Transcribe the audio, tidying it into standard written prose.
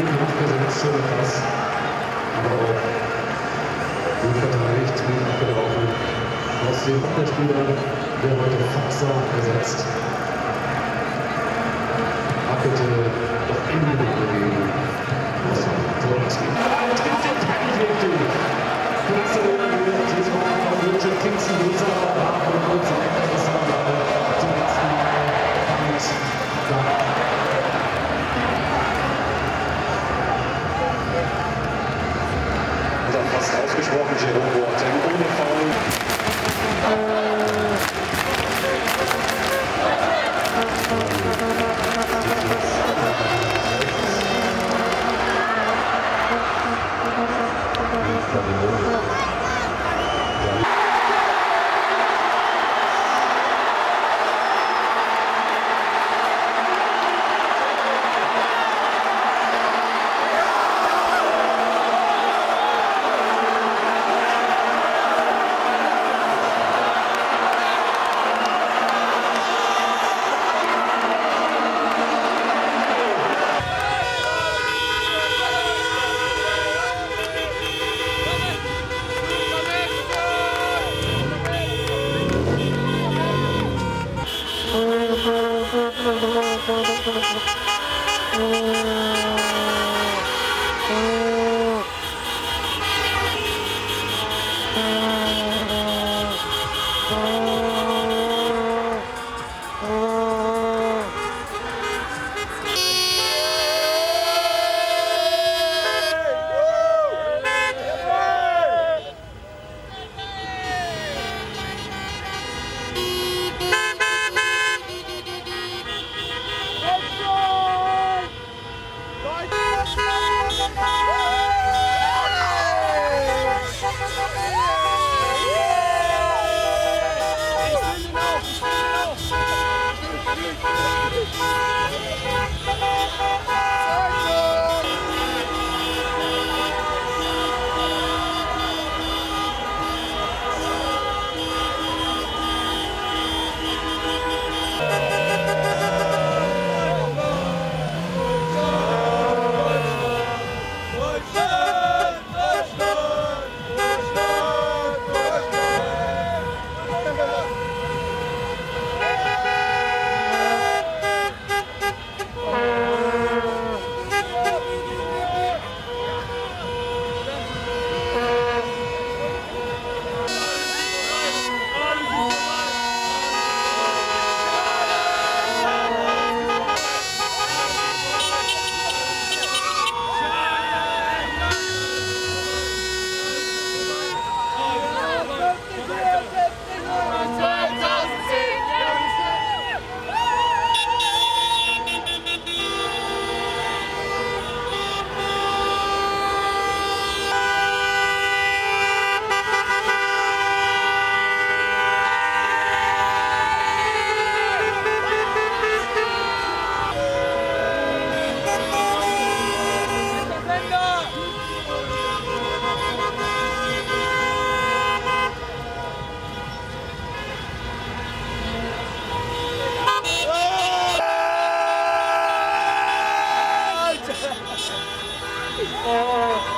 gut gemacht, das schöner Pass, aber auch gut verteidigt, gut abgelaufen. Aus dem Abwehrspieler, der heute Faxa ersetzt, Hackete doch immer noch gegeben. Aus dem Torwart-Team. Trifft den Penny richtig! Platze oben wird diesmal von Richard Kingston, dieser Vertrag und unser Interessanter zum letzten Mal damit da. Fast ausgesprochen, Jerome Boateng ohne Foul. Oh.